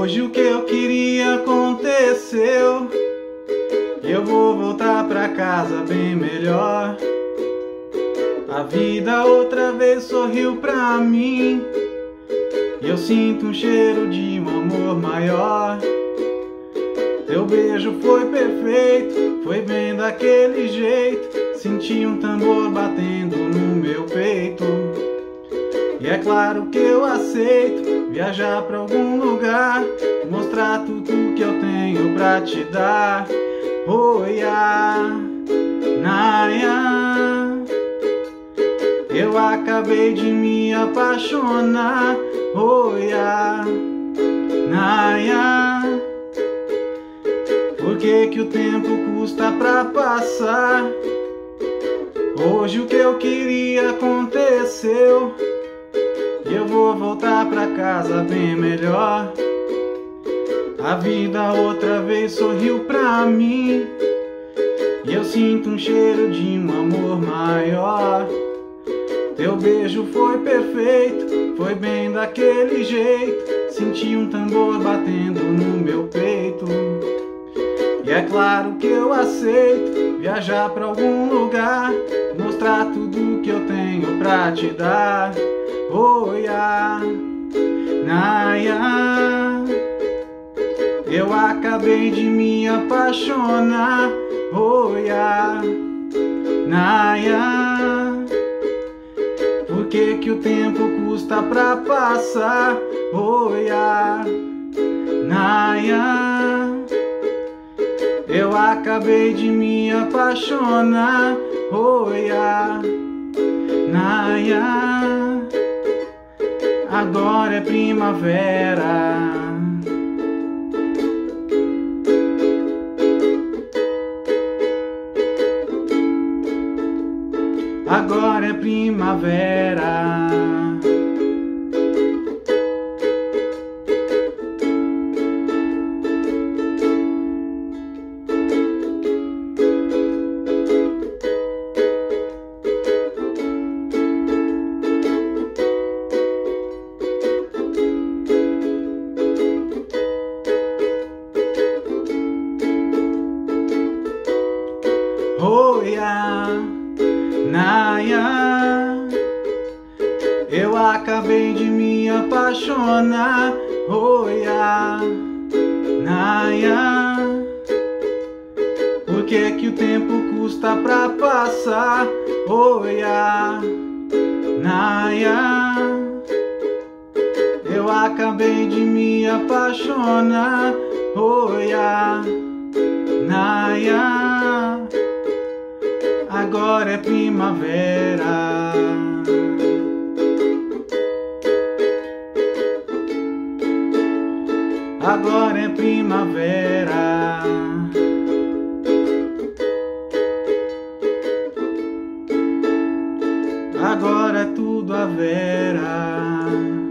Hoje o que eu queria aconteceu, e eu vou voltar pra casa bem melhor. A vida outra vez sorriu pra mim, e eu sinto um cheiro de um amor maior. Teu beijo foi perfeito, foi bem daquele jeito, senti um tambor batendo no meu peito. E é claro que eu aceito viajar pra algum lugar, mostrar tudo que eu tenho pra te dar. Oi, Naya, eu acabei de me apaixonar. Oi, Naya, por que o tempo custa pra passar? Hoje o que eu queria aconteceu, e eu vou voltar pra casa bem melhor. A vida outra vez sorriu pra mim, e eu sinto um cheiro de um amor maior. Teu beijo foi perfeito, foi bem daquele jeito, senti um tambor batendo no meu peito. E é claro que eu aceito viajar pra algum lugar, mostrar tudo que eu tenho pra te dar. Oi, Naya, eu acabei de me apaixonar. Oi, Naya, por que o tempo custa pra passar? Oi, Naya, eu acabei de me apaixonar. Oi, Naya, agora é primavera. Agora é primavera. Oi, Naya, eu acabei de me apaixonar. Oi, Naya, por que o tempo custa pra passar? Oi, Naya, eu acabei de me apaixonar. Oi, Naya, agora é primavera. Agora é primavera. Agora é tudo a vera.